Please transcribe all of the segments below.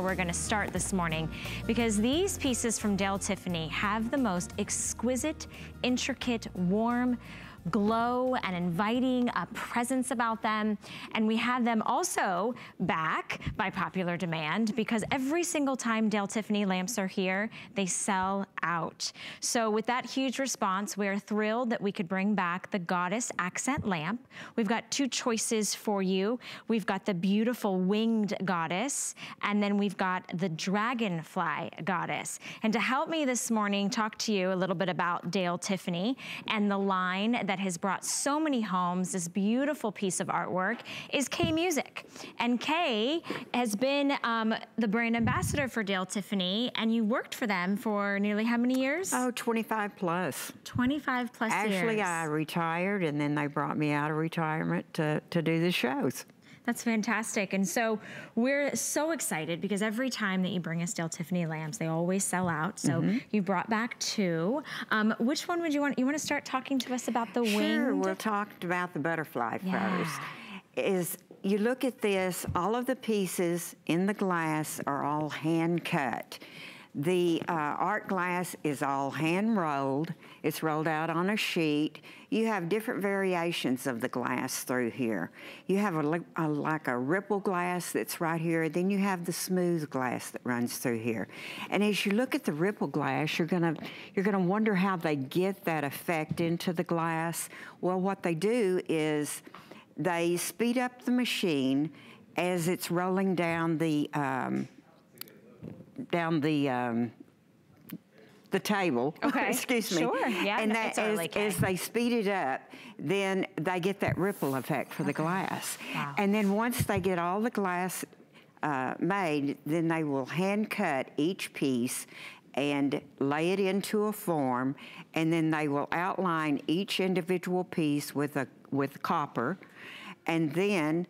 We're going to start this morning because these pieces from Dale Tiffany have the most exquisite, intricate, warm glow and inviting presence about them. And we had them also back by popular demand because every single time Dale Tiffany lamps are here, they sell out. So with that huge response, we're thrilled that we could bring back the Goddess Accent Lamp. We've got two choices for you. We've got the beautiful winged goddess, and then we've got the dragonfly goddess. And to help me this morning talk to you a little bit about Dale Tiffany and the line that has brought so many homes this beautiful piece of artwork is Kay Music. And Kay has been the brand ambassador for Dale Tiffany, and you worked for them for nearly how many years? Oh, 25 plus. 25 plus years. Actually, I retired, and then they brought me out of retirement to do the shows. That's fantastic. And so we're so excited because every time that you bring us Dale Tiffany lamps, they always sell out. So you brought back two. Which one would you want? You want to start talking to us about the wing? Sure, we'll talk about the butterfly first. Is you look at this, all of the pieces in the glass are all hand cut. The art glass is all hand rolled. It's rolled out on a sheet. You have different variations of the glass through here. You have like a ripple glass that's right here. Then you have the smooth glass that runs through here. And as you look at the ripple glass, you're gonna wonder how they get that effect into the glass. Well, what they do is they speed up the machine as it's rolling down the table. Okay. Excuse me. Sure. Yeah. And that as they speed it up, then they get that ripple effect for the glass. Wow. And then once they get all the glass made, then they will hand cut each piece and lay it into a form, and then they will outline each individual piece with copper, and then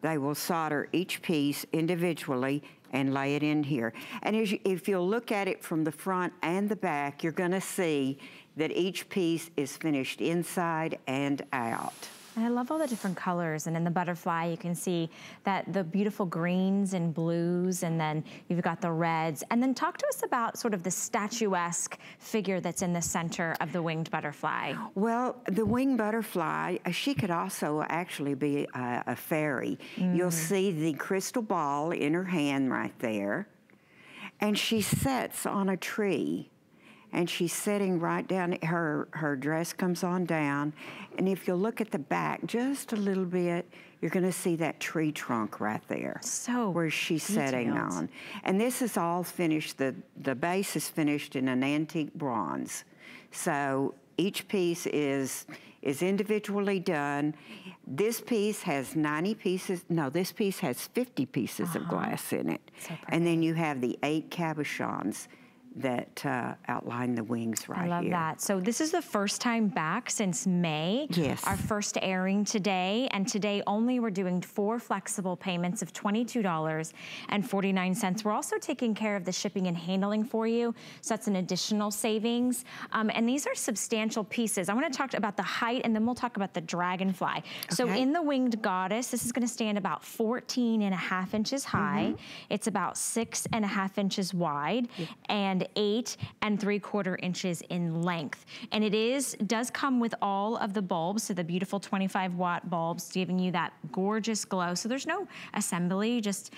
they will solder each piece individually and lay it in here. And as you, if you'll look at it from the front and the back, you're gonna see that each piece is finished inside and out. And I love all the different colors. And in the butterfly, you can see that the beautiful greens and blues, and then you've got the reds. And then talk to us about sort of the statuesque figure that's in the center of the winged butterfly. Well, the winged butterfly, she could also actually be a fairy. You'll see the crystal ball in her hand right there. And she sits on a tree. And she's sitting right down, her dress comes on down. And if you'll look at the back just a little bit, you're gonna see that tree trunk right there. So where she's sitting on. And this is all finished, the base is finished in an antique bronze. So each piece is individually done. This piece has 90 pieces, no, this piece has 50 pieces of glass in it. So and then you have the 8 cabochons that outline the wings right here. I love that. So this is the first time back since May. Yes. Our first airing today. And today only we're doing 4 flexible payments of $22.49. We're also taking care of the shipping and handling for you. So that's an additional savings. And these are substantial pieces. I want to talk about the height, and then we'll talk about the dragonfly. Okay. So in the winged goddess, this is going to stand about 14.5 inches high. It's about 6.5 inches wide. And 8 3/4 inches in length. And it does come with all of the bulbs, so the beautiful 25-watt bulbs giving you that gorgeous glow. So there's no assembly, just,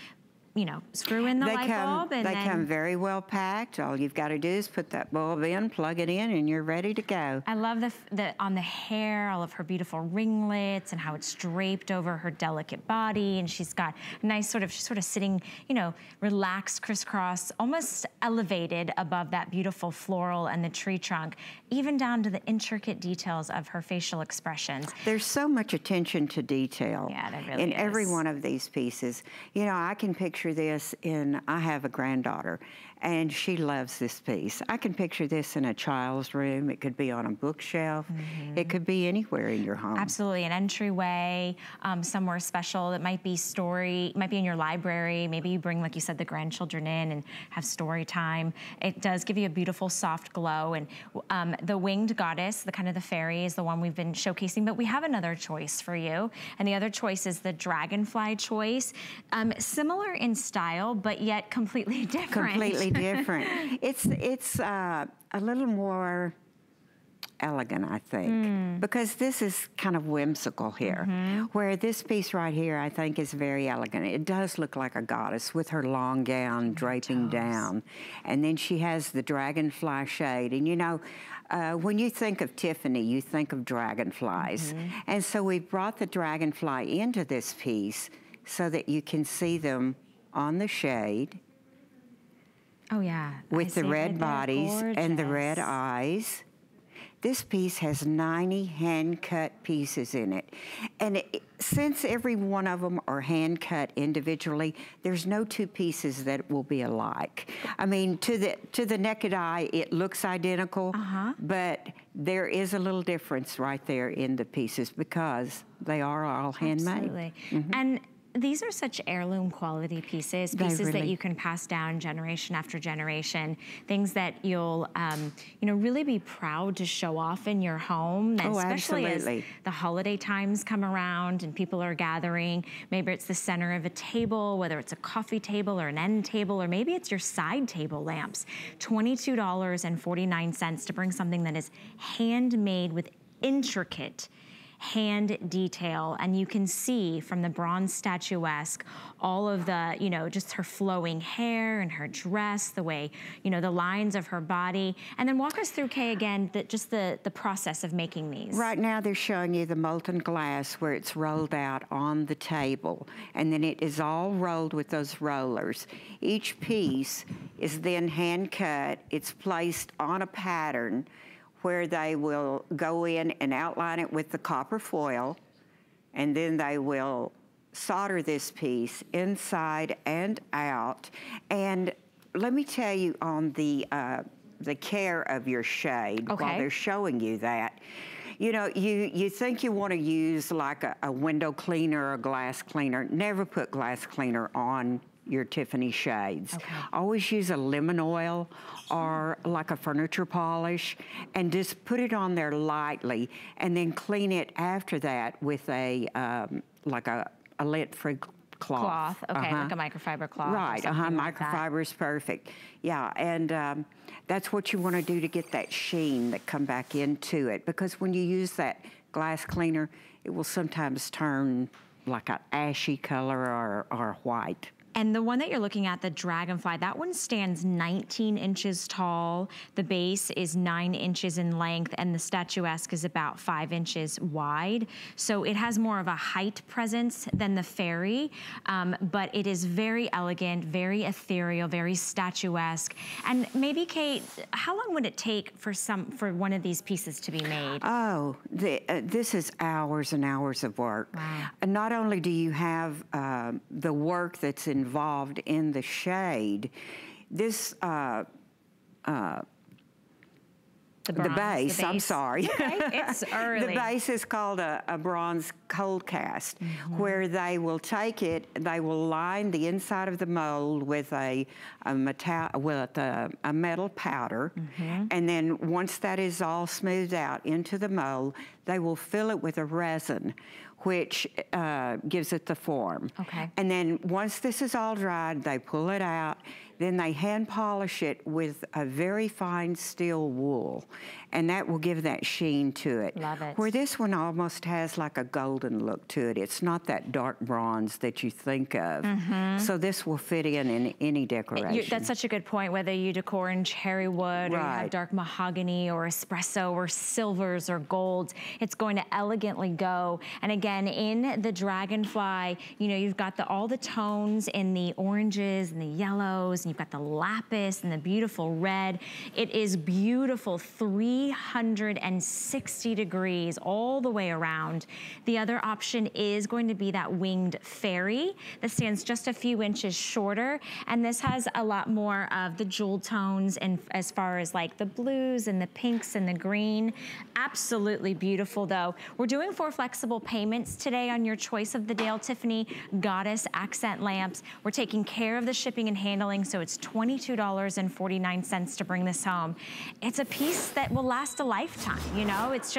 you know, screw in the light bulb. And they come very well packed. All you've got to do is put that bulb in, plug it in, and you're ready to go. I love the on the hair, all of her beautiful ringlets and how it's draped over her delicate body. And she's got a nice she's sort of sitting, you know, relaxed, crisscross, almost elevated above that beautiful floral and the tree trunk, even down to the intricate details of her facial expressions. There's so much attention to detail. Yeah, there really is. In every one of these pieces. You know, I can picture this in, I have a granddaughter, and she loves this piece. I can picture this in a child's room. It could be on a bookshelf. It could be anywhere in your home. Absolutely, an entryway, somewhere special. It might be story, it might be in your library. Maybe you bring, like you said, the grandchildren in and have story time. It does give you a beautiful, soft glow. And the winged goddess, the kind of the fairy, is the one we've been showcasing, but we have another choice for you. And the other choice is the dragonfly choice. Similar in in style, but yet completely different. Completely different. It's a little more elegant, I think, because this is kind of whimsical here, where this piece right here, I think, is very elegant. It does look like a goddess with her long gown draping down. And then she has the dragonfly shade. And you know, when you think of Tiffany, you think of dragonflies. And so we brought the dragonfly into this piece so that you can see them on the shade. Oh yeah. With the red bodies and the red eyes. This piece has 90 hand-cut pieces in it. And since every one of them are hand-cut individually, there's no two pieces that will be alike. I mean, to the naked eye, it looks identical, but there is a little difference right there in the pieces because they are all handmade. Absolutely. And these are such heirloom quality pieces, that you can pass down generation after generation, things that you'll, you know, really be proud to show off in your home, and especially as the holiday times come around and people are gathering. Maybe it's the center of a table, whether it's a coffee table or an end table, or maybe it's your side table lamps. $22.49 to bring something that is handmade with intricate hand detail, and you can see from the bronze statuesque all of the, you know, just her flowing hair and her dress, the way, you know, the lines of her body. And then walk us through, Kay, again, just the process of making these. Right now they're showing you the molten glass where it's rolled out on the table, and then it is all rolled with those rollers. Each piece is then hand cut. It's placed on a pattern where they will go in and outline it with the copper foil, and then they will solder this piece inside and out. And let me tell you on the care of your shade while they're showing you that. You know, you think you want to use like a window cleaner or glass cleaner. Never put glass cleaner on your Tiffany shades. Always use a lemon oil or like a furniture polish, and just put it on there lightly, and then clean it after that with a, like a lint-free cloth. Like a microfiber cloth. Right, microfiber is perfect. Yeah, and that's what you want to do to get that sheen that come back into it, because when you use that glass cleaner, it will sometimes turn like an ashy color or white. And the one that you're looking at, the Dragonfly, that one stands 19 inches tall. The base is 9 inches in length, and the statuesque is about 5 inches wide. So it has more of a height presence than the fairy, but it is very elegant, very ethereal, very statuesque. And maybe, Kate, how long would it take for one of these pieces to be made? Oh, this is hours and hours of work. Wow. Not only do you have the work that's involved in the shade, this the base. I'm sorry. Okay. It's early. The base is called a bronze cold cast, where they will take it. They will line the inside of the mold with a metal powder, and then once that is all smoothed out into the mold, they will fill it with a resin, which gives it the form. And then once this is all dried, they pull it out, then they hand polish it with a very fine steel wool, and that will give that sheen to it. Love it. Where this one almost has like a golden look to it. It's not that dark bronze that you think of. So this will fit in any decoration. That's such a good point, whether you decor in cherry wood or you have dark mahogany or espresso or silvers or golds, it's going to elegantly go. And again, in the Dragonfly, you know, you've got all the tones in the oranges and the yellows, and you've got the lapis and the beautiful red. It is beautiful, 360 degrees all the way around. The other option is going to be that winged fairy that stands just a few inches shorter, and this has a lot more of the jewel tones, and as far as like the blues and the pinks and the green. Absolutely beautiful though. We're doing four flexible payments today on your choice of the Dale Tiffany Goddess accent lamps. We're taking care of the shipping and handling, so it's $22.49 to bring this home. It's a piece that will last a lifetime, you know? It's just